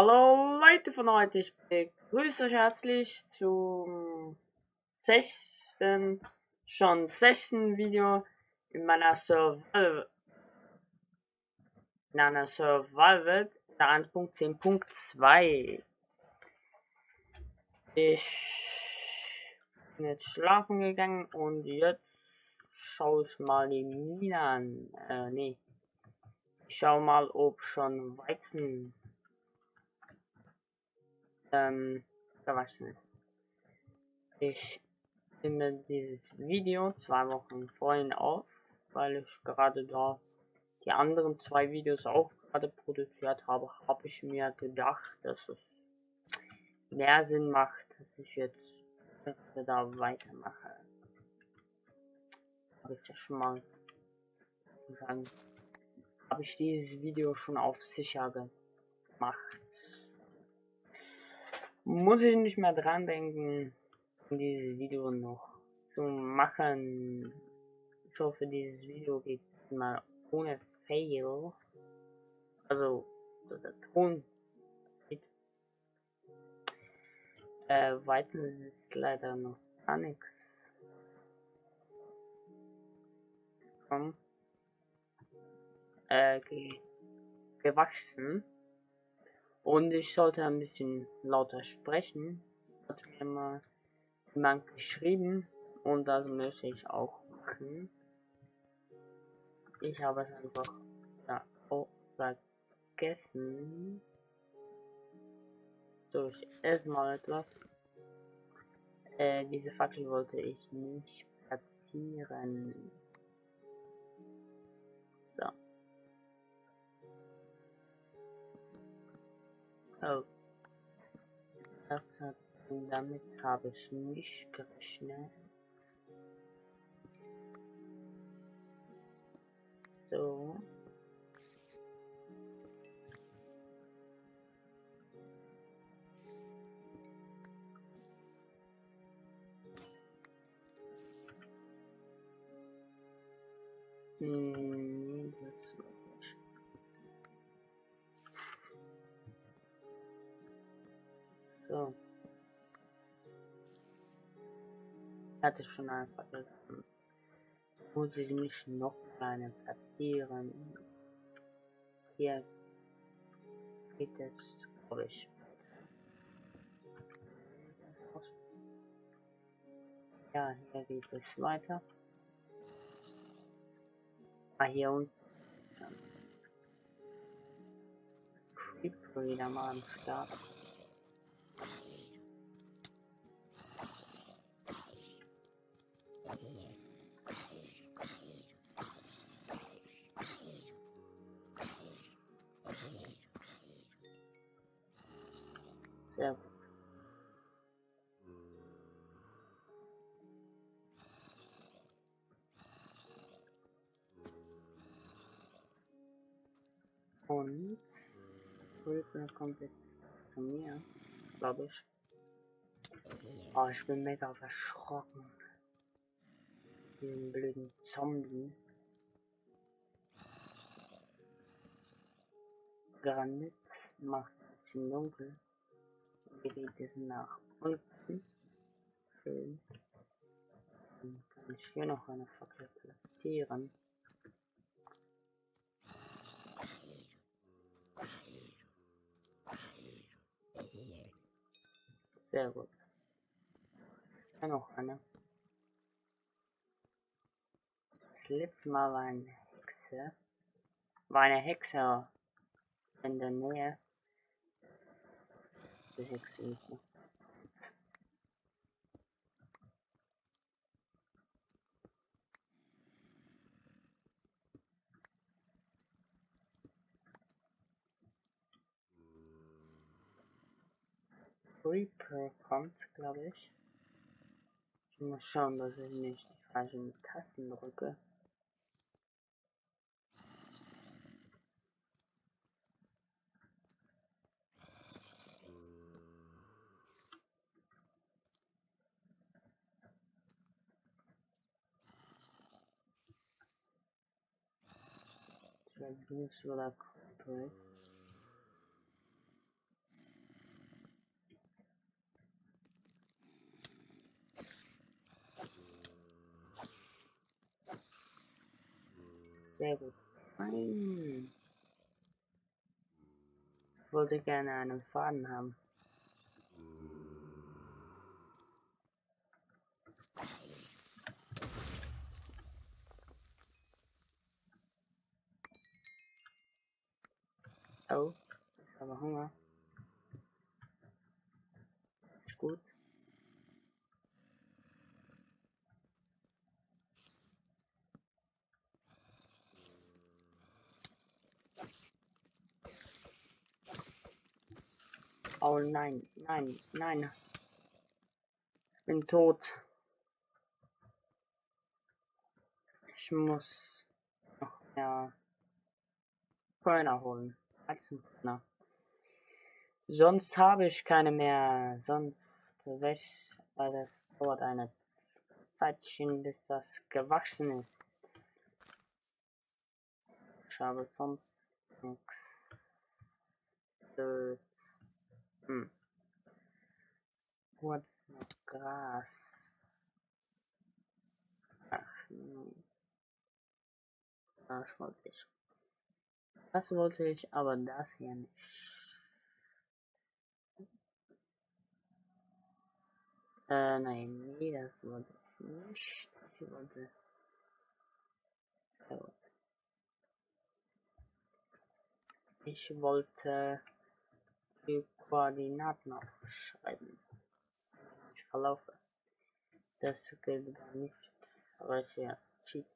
Hallo Leute von heute, ich begrüße euch herzlich zum sechsten Video in meiner Survival-Welt der 1.10.2. Ich bin jetzt schlafen gegangen und jetzt schaue ich mal die Minen an. Ich schaue mal, ob schon Weizen gewachsen ist. Ich nehme dieses Video 2 Wochen vorhin auf, weil ich gerade da die anderen 2 Videos auch gerade produziert habe, habe ich mir gedacht, dass es mehr Sinn macht, dass ich jetzt da weitermache. Habe ich ja schon mal gesagt, habe ich dieses Video schon auf sicher gemacht. Muss ich nicht mehr dran denken, dieses Video noch zu machen. Ich hoffe, dieses Video geht mal ohne Fail. Also, der Ton geht. Weizen ist leider noch gar nichts. Komm. Gewachsen. Und ich sollte ein bisschen lauter sprechen, hat mir mal jemand geschrieben und das möchte ich auch machen. Ich habe es einfach vergessen. So, ich esse mal etwas. Diese Fackel wollte ich nicht platzieren. Oh, das hat, damit habe ich nicht gerechnet. So. So. Hatte schon einfach gesagt. Muss ich mich noch kleiner platzieren. Hier geht es, glaube ich. Ja, hier geht es weiter. Ah, hier unten. Creeper wieder mal am Start. So on Kurikuna komplett zu mir, glaube ich. Oh, ich bin mega verschrocken. Den blöden Zombie. Granit macht ein bisschen dunkel. Hier geht es nach unten. Schön. Dann kann ich hier noch eine Fackel platzieren. Sehr gut. Dann noch eine. Das letzte Mal war eine Hexe. In der Nähe. Die Hexe nicht mehr. Reaper kommt, glaube ich. Ich muss schauen, dass ich nicht die falschen Tasten drücke. This will operate. Sehr gut. Nein. Ich wollte gerne einen Faden haben. Oh, ich habe Hunger. Ist gut. Oh nein, nein, nein. Ich bin tot. Ich muss noch mehr Körner holen. Na. Sonst habe ich keine mehr, sonst wächst, weil das dauert eine Zeitchen, bis das gewachsen ist. Ich habe sonst nichts. Kurz noch Gras. Ach nein. Das wollte ich. Das wollte ich, aber das hier nicht. Nein, nee, das wollte ich nicht. Ich wollte... So. Ich wollte die Koordinaten aufschreiben. Ich verlaufe. Das geht gar nicht. Aber ich jetzt cheat.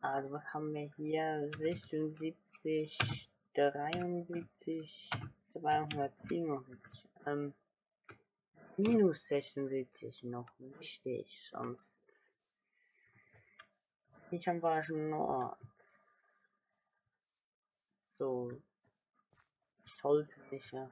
Also was haben wir hier? 76, 73, 277, minus 76 noch wichtig, sonst nicht am falschen Ort. So, ich sollte mich ja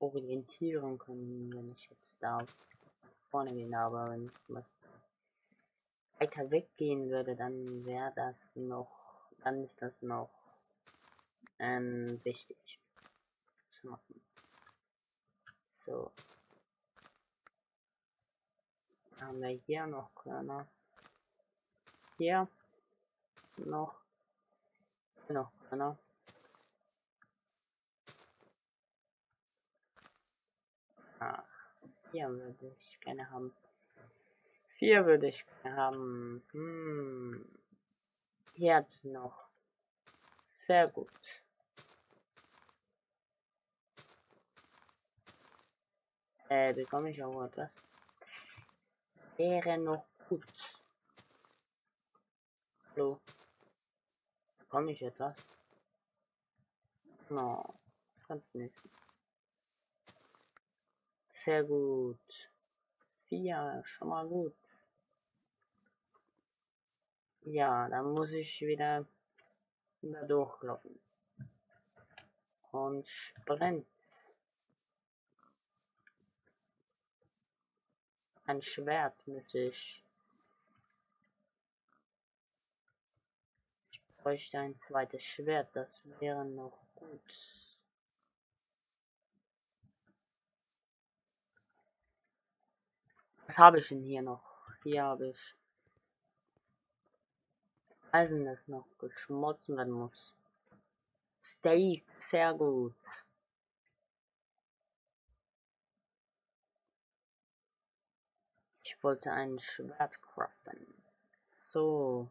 orientieren können, wenn ich jetzt da vorne gehen, aber wenn ich mal weiter weggehen würde, dann wäre das noch, dann ist das noch wichtig zu machen. So, dann haben wir hier noch Körner, hier noch Körner. Ah. Hier würde ich gerne haben. 4 würde ich gerne haben. Jetzt noch. Sehr gut. Bekomme ich auch etwas? Wäre noch gut. Hallo. Komm ich etwas? No, ganz nicht. Sehr gut. 4, schon mal gut. Ja, dann muss ich wieder da durchlaufen. Und Sprint. Ein Schwert müsste ich. Ich bräuchte ein zweites Schwert, das wäre noch gut. Was habe ich denn hier noch? Hier habe ich Eisen, das noch geschmolzen werden muss. Steak, sehr gut. Ich wollte ein Schwert craften. So.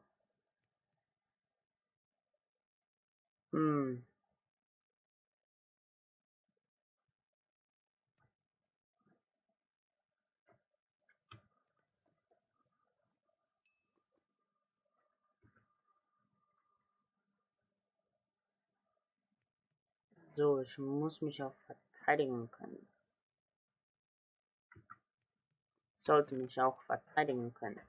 So, ich muss mich auch verteidigen können. Sollte mich auch verteidigen können.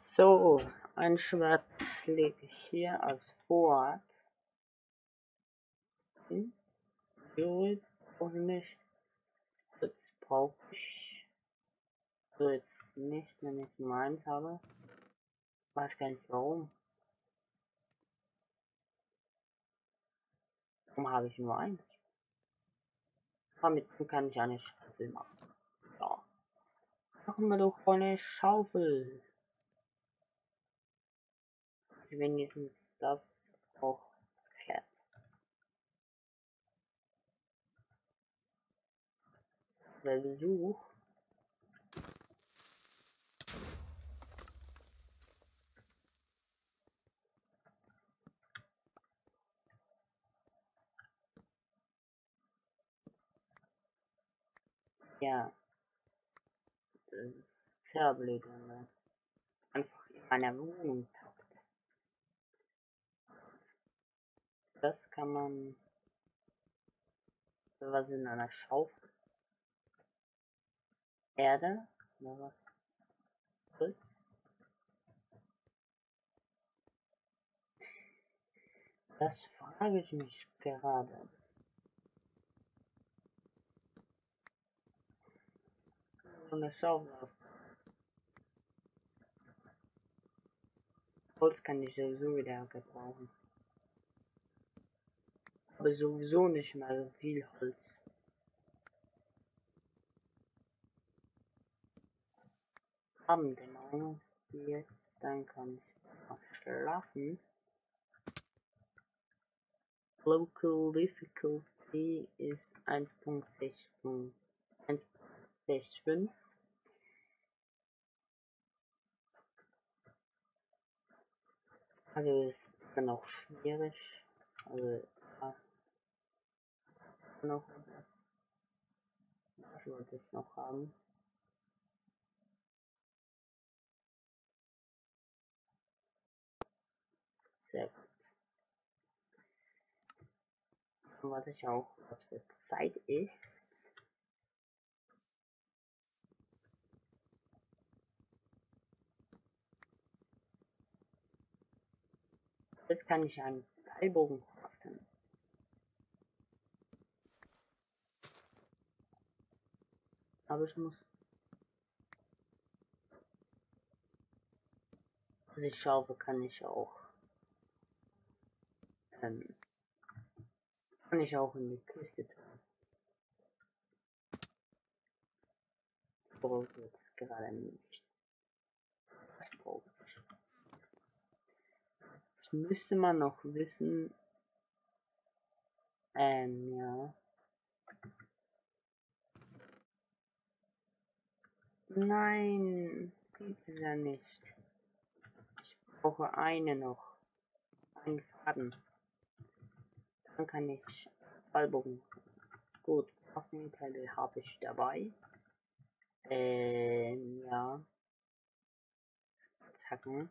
So, ein Schwert lege ich hier als Vorrat. Gut, und nicht. Jetzt brauche ich. So, jetzt nicht, wenn ich meins habe. Weiß gar nicht warum. Warum habe ich nur eins? Damit kann ich eine Schaufel machen. Ja. Machen wir doch eine Schaufel. Wenigstens das auch klappt. Der Besuch. Ja, das ist sehr blöd, wenn man einfach in einer Wohnung taucht. Das kann man. Was in einer Schaufel? Erde? Oder was? Das frage ich mich gerade. Eine Schaufel. Holz kann ich sowieso wieder gebrauchen. Aber sowieso nicht mal so viel Holz. Abend genau. Jetzt dann kann ich mal schlafen. Local Difficulty ist 1.6.5. Also ist dann auch schwierig. Also noch was wollte ich noch haben? Sehr gut. Warte ich auch, was für Zeit ist. Jetzt kann ich einen Pfeilbogen craften. Aber ich muss. Die Schaufel kann ich auch. Kann ich auch in die Kiste tun. Ich brauche jetzt gerade nicht. Das brauche ich. Das müsste man noch wissen. Ja. Nein, gibt es ja nicht. Ich brauche eine noch. Einen Faden. Dann kann ich Fallbogen. Gut, Waffenteile habe ich dabei. Ja. Zacken.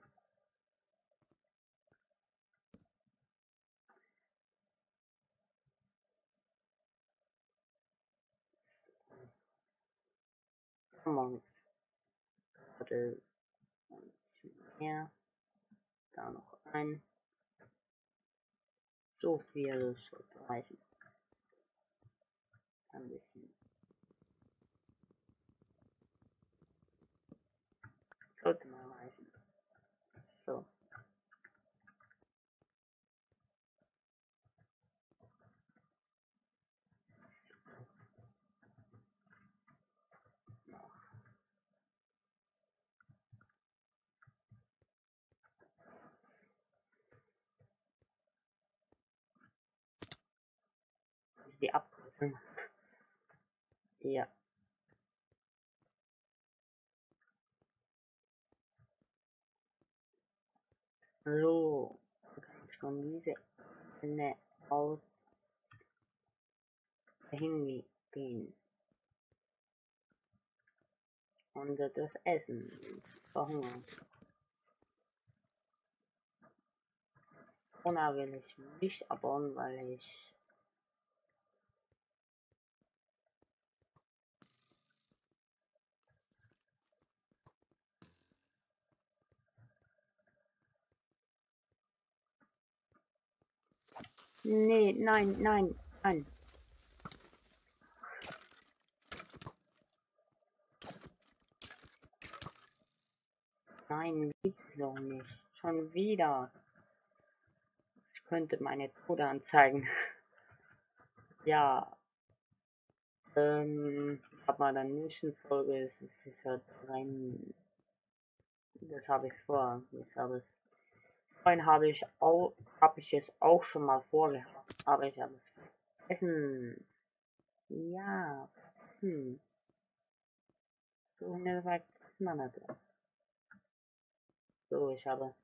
along with the other one here, da noch ein. So viel sollte reichen. Ein bisschen. Sollte mal reichen. So. Die Abkürzung. Ja. So, dann kann ich schon diese eine aus hingehen. Und das Essen verhungern. Corona will ich nicht abbauen, weil ich nee, nein, nein, nein. Nein, gibt's doch nicht. Schon wieder. Ich könnte meine Tode anzeigen. Ja. Aber in der nächsten Folge ist es sicher rein. Das habe ich vor. Ich habe es. Habe ich es auch schon mal vorgehabt, aber ich habe es vergessen. Ja, vergessen. So, so, ich habe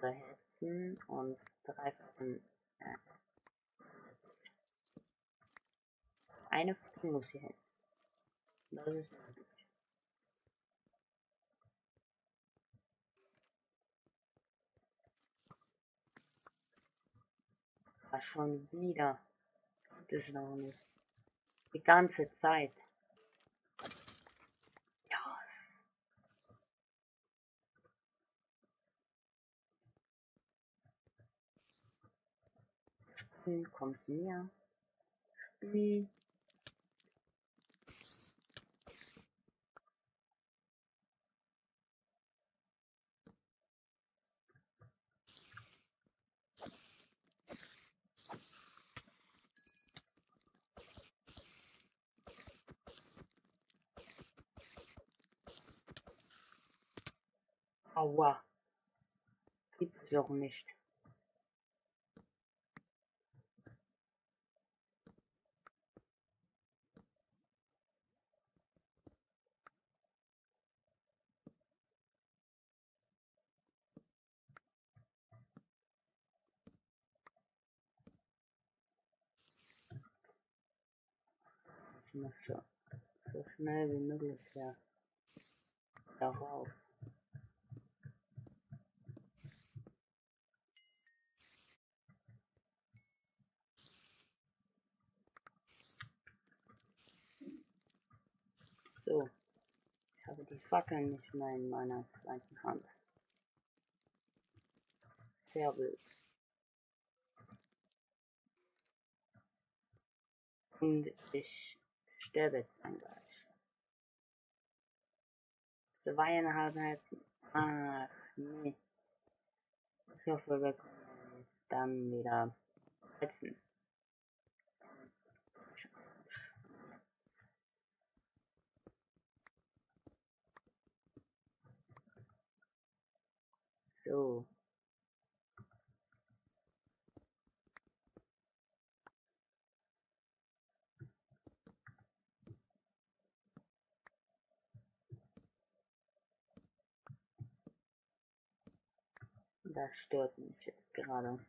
vergessen und 3 Fragen. Eine Frage muss hier hin. Das ist schon wieder. Das ist noch nicht. Die ganze Zeit. Yes. Spiel kommt hier. Spiel. Aua, gibt es auch nicht. Ich muss so schnell wie möglich darauf. So, ich habe die Fackeln nicht mehr in meiner gleichen Hand. Sehr blöd. Und ich sterbe jetzt gleich. 2,5 Herzen. Ach, nee. Ich hoffe, wir können dann wieder setzen. So. Das stört mich jetzt gerade.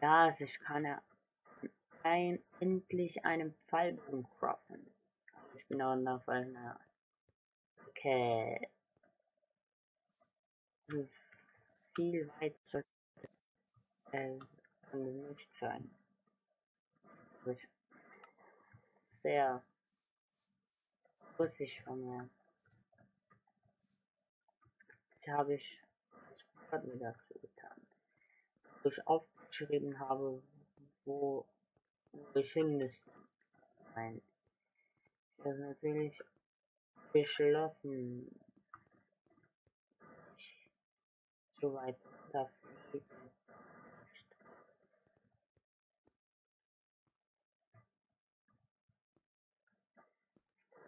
Ja, ich kann ja endlich einen Pfeilbogen craften. Ich bin auch in der Fall. Okay. you feel right such as on the next time, which sehr putzig von mir. Jetzt habe ich das Wort mir dazu getan, wo ich aufgeschrieben habe, wo ich hin müsste. Nein, das ist natürlich beschlossen, so weit dafür.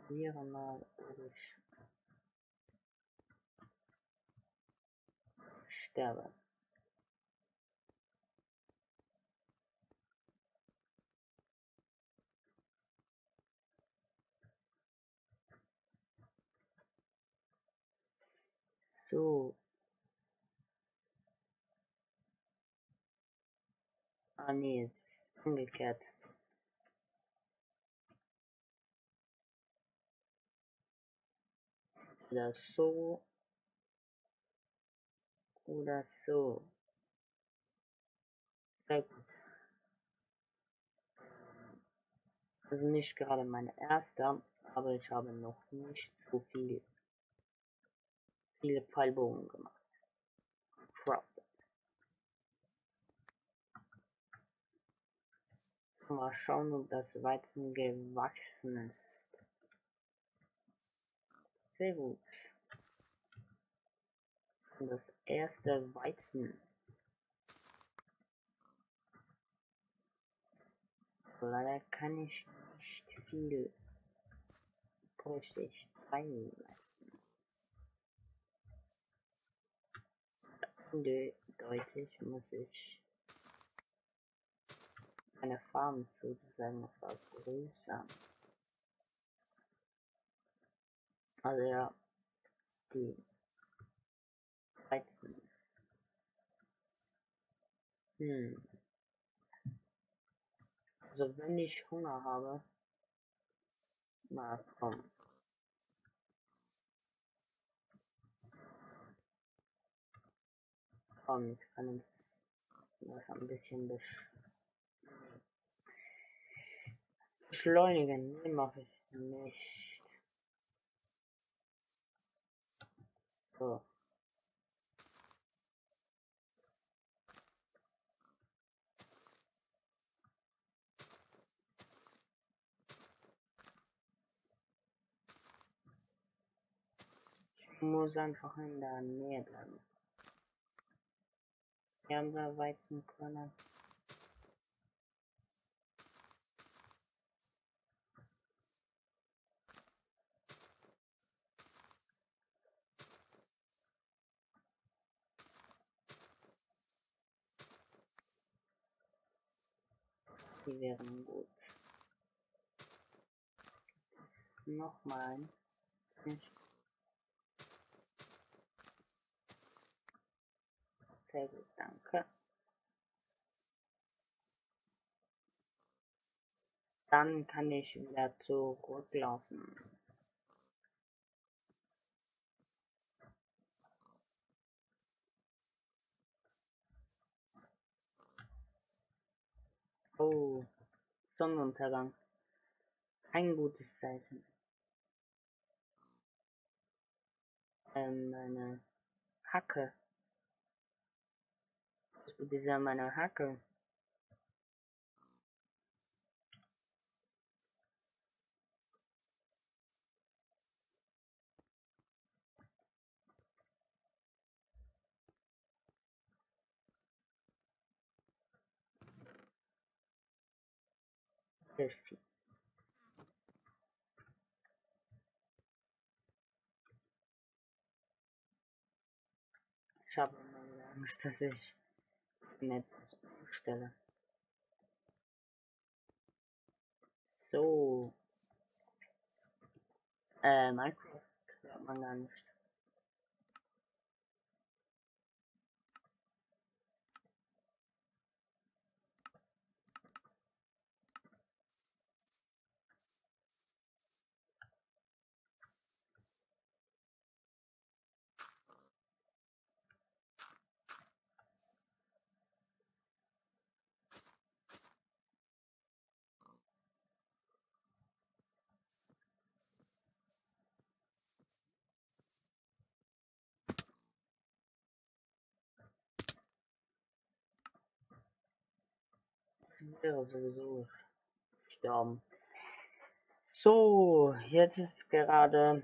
Wir mal durch sterbe. So. Ah nee, ist umgekehrt. Oder so. Oder so. Sehr gut. Also nicht gerade meine erste, aber ich habe noch nicht so viele Pfeilbogen gemacht. Mal schauen, ob das Weizen gewachsen ist. Sehr gut. Das erste Weizen. Leider kann ich nicht viel. Bräuchte ich 3 Weizen. Eindeutig muss ich meine Farm sozusagen noch vergrößern. Also ja, die Weizen. Also wenn ich Hunger habe, na komm. Komm, ich kann uns noch ein bisschen beschleunigen, nee, mache ich nicht. So. Ich muss einfach in der Nähe bleiben. Wir haben da Weizenkörner. Die wären gut. Nochmal. Sehr gut, danke. Dann kann ich wieder zurücklaufen. Oh, Sonnenuntergang. Ein gutes Zeichen. Meine Hacke. Dieser meine Hacke. Thirsty. Ich habe immer Angst, dass ich etwas umstelle. So. Minecraft hört man gar nicht. gestorben. So, jetzt ist gerade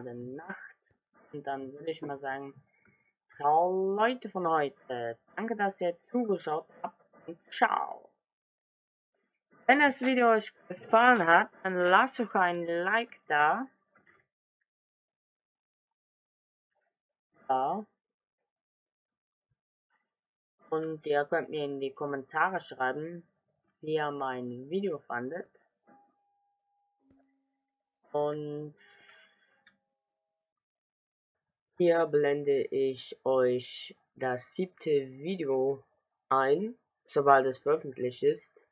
Nacht. Und dann würde ich mal sagen, ciao Leute von heute. Danke, dass ihr zugeschaut habt und ciao. Wenn das Video euch gefallen hat, dann lasst doch ein Like da. Und ihr könnt mir in die Kommentare schreiben, wie ihr mein Video fandet. Und hier blende ich euch das 7. Video ein, sobald es veröffentlicht ist.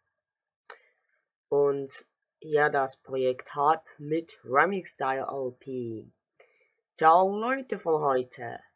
Und ja, das Projekt Hart mit RemixStyle_LP. Ciao Leute von heute!